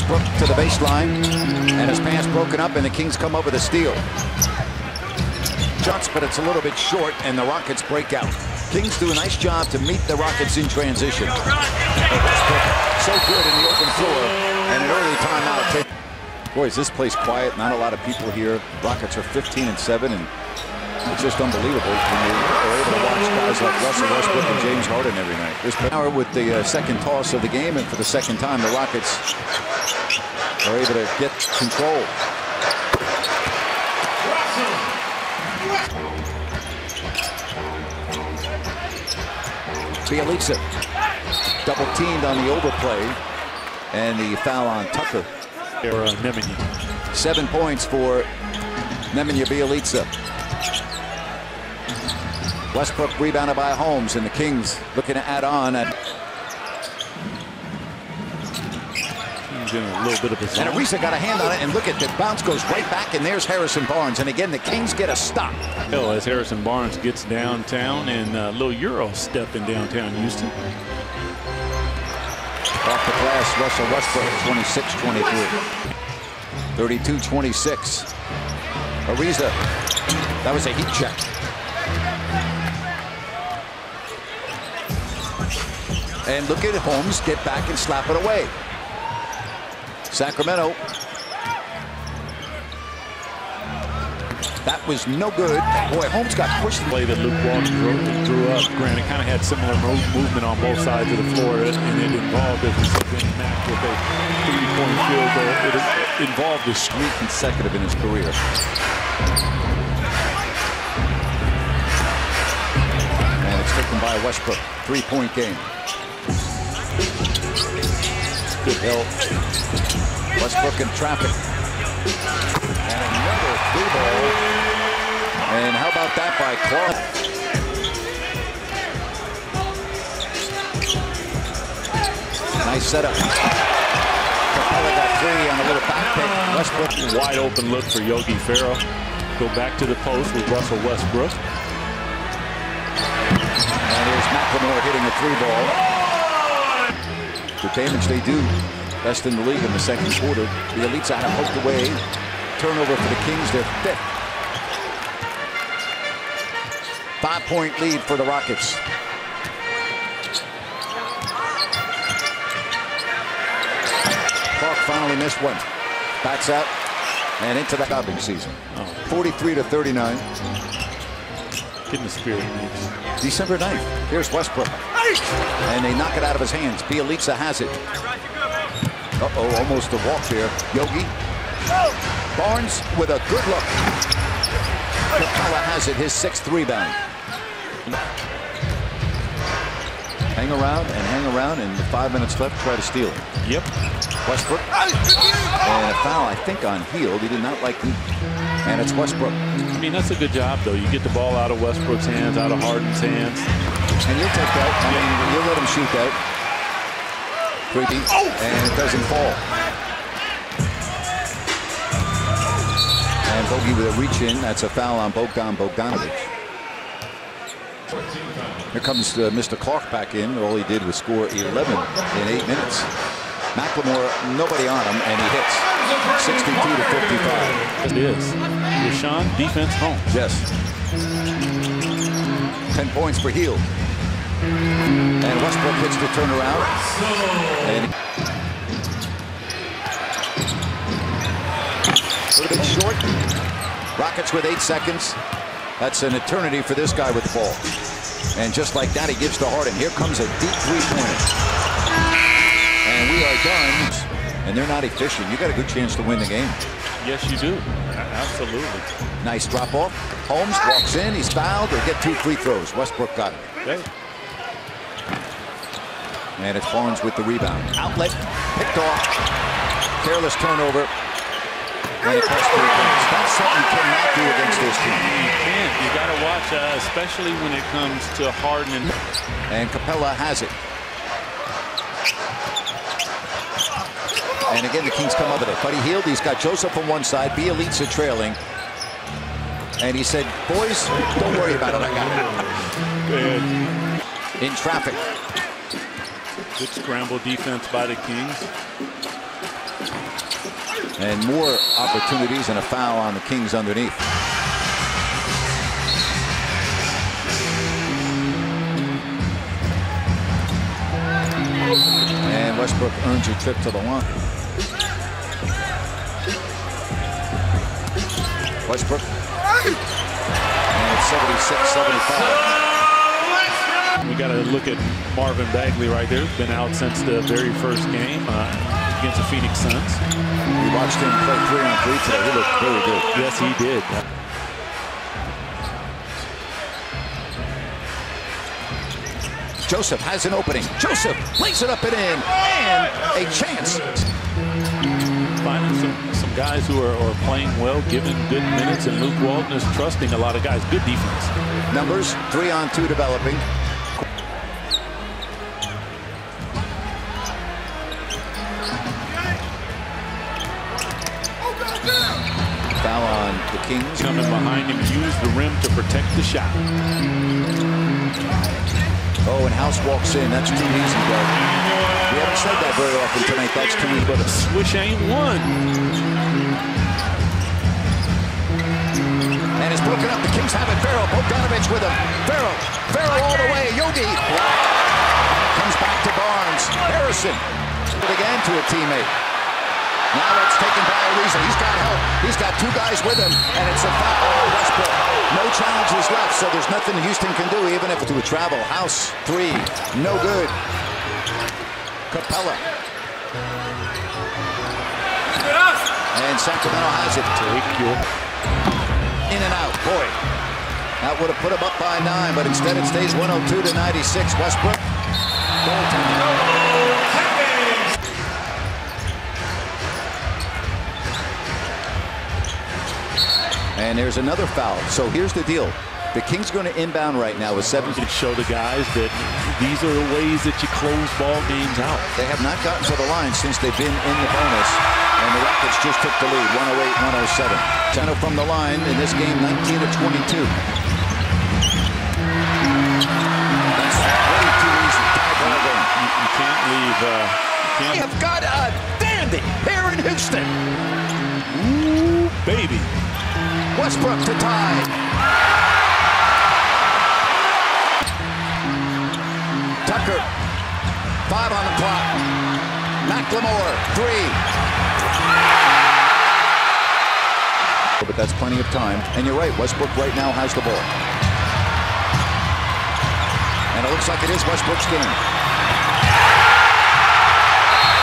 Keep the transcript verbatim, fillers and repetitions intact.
Westbrook to the baseline, and his pass broken up, and the Kings come up with a steal. Shots, but it's a little bit short, and the Rockets break out. Kings do a nice job to meet the Rockets in transition. So good in the open floor, and an early timeout taken. Boy, is this place quiet, not a lot of people here. Rockets are fifteen and seven, and it's just unbelievable when you are able to watch guys like Russell Westbrook and James Harden every night. This power with the uh, second toss of the game, and for the second time, the Rockets are able to get control. Bjelica double teamed on the overplay, and the foul on Tucker. Seven points for Nemanja Bjelica. Westbrook rebounded by Holmes, and the Kings looking to add on. And a little bit of a and Ariza got a hand on it, and look at the bounce goes right back, and there's Harrison Barnes. And again, the Kings get a stop. Well, as Harrison Barnes gets downtown, and a uh, little Euro step in downtown Houston. Off the glass, Russell Westbrook, twenty-six twenty-three. thirty-two twenty-six. Ariza, that was a heat check. And look at Holmes get back and slap it away. Sacramento. That was no good. Boy, Holmes got pushed. Play that Luke Walton drew, drew up. Granted, kind of had similar movement on both sides of the floor, and it involved it. Mack with a three-point field goal. It involved a streak consecutive in his career. And it's taken by Westbrook. Three-point game. Good help. Westbrook in traffic. And another three ball. And how about that by Clark? Nice setup. Capella got three on a little back pick. Westbrook. Wide open look for Yogi Farah. Go back to the post with Russell Westbrook. And here's McLemore hitting a three ball. The damage they do, best in the league in the second quarter. The Elites out of poked away. Turnover for the Kings, their fifth. Five-point lead for the Rockets. Clark finally missed one. Backs out and into the garbage season. Oh. forty-three to thirty-nine. Getting the spirit. December ninth. Here's Westbrook. And they knock it out of his hands. Bjelica has it. Uh-oh, almost a walk there. Yogi. Barnes with a good look. Capella has it, his sixth rebound. Hang around and hang around, and with five minutes left, try to steal it. Yep. Westbrook. And a foul, I think, on Hield. He did not like him. And it's Westbrook. I mean, that's a good job, though. You get the ball out of Westbrook's hands, out of Harden's hands. And you'll take that. I mean, you'll let him shoot that. Three deep, and it doesn't fall. And Bogey with a reach in. That's a foul on Bogdan Bogdanović. Here comes uh, Mister Clark back in. All he did was score eleven in eight minutes. McLemore, nobody on him, and he hits. sixty-two to fifty-five. It is. Rashawn, defense home. Yes. Ten points for Hield. And Westbrook hits the turnaround. And a little bit short. Rockets with eight seconds. That's an eternity for this guy with the ball. And just like that, he gives to Harden. Here comes a deep three-pointer. And we are done. And they're not efficient. You got a good chance to win the game. Yes, you do. Absolutely. Nice drop off. Holmes walks in. He's fouled. They'll get two free throws. Westbrook got it. Okay. And it's Barnes with the rebound. Outlet, picked off. Careless turnover. And it costs three points. That's something you cannot do against this team. You can't. You got to watch, uh, especially when it comes to Harden. And, and Capella has it. And again, the Kings come up with it. Buddy Hield, he's got Joseph on one side. Bjelica trailing. And he said, boys, don't worry about it. I got it. In traffic. Good scramble defense by the Kings. And more opportunities and a foul on the Kings underneath. And Westbrook earns a trip to the line. Westbrook. And it's seventy-six seventy-five. We got to look at Marvin Bagley right there. Been out since the very first game uh, against the Phoenix Suns. We watched him play three on three today. He looked very good. Yes, he did. Joseph has an opening. Joseph lays it up and in. And a chance. Finding some guys who are, are playing well, giving good minutes, and Luke Walton is trusting a lot of guys. Good defense. Numbers three on two developing. Foul on the Kings. Coming behind him, use the rim to protect the shot. Oh, and House walks in. That's too easy, though. We haven't said that very often tonight. That's too easy, but a swish ain't one. And it's broken up. The Kings have it. Ferrell. Bogdanović with him. Ferrell. Ferrell all the way. Yogi. Comes back to Barnes. Harrison. Again to a teammate. Now it's taken by Ariza. He's got help. He's got two guys with him. And it's a foul. Oh, Westbrook. No challenges left. So there's nothing Houston can do, even if it's to a travel. House three. No good. Capella. And Sacramento has it. Take your... In and out, boy. That would have put him up by nine, but instead it stays one oh two to ninety-six. Westbrook. And there's another foul. So here's the deal. The Kings going to inbound right now with seven. To show the guys that these are the ways that you close ball games out. They have not gotten to the line since they've been in the bonus. And the Rockets just took the lead, one oh eight one oh seven. Tano from the line in this game, nineteen of twenty-two. That's way too easy. You, you can't leave. Uh, you can't. They have got a dandy here in Houston. Ooh, baby. Westbrook to tie. Tucker, five on the clock. McLemore, three. But that's plenty of time. And you're right, Westbrook right now has the ball. And it looks like it is Westbrook's game.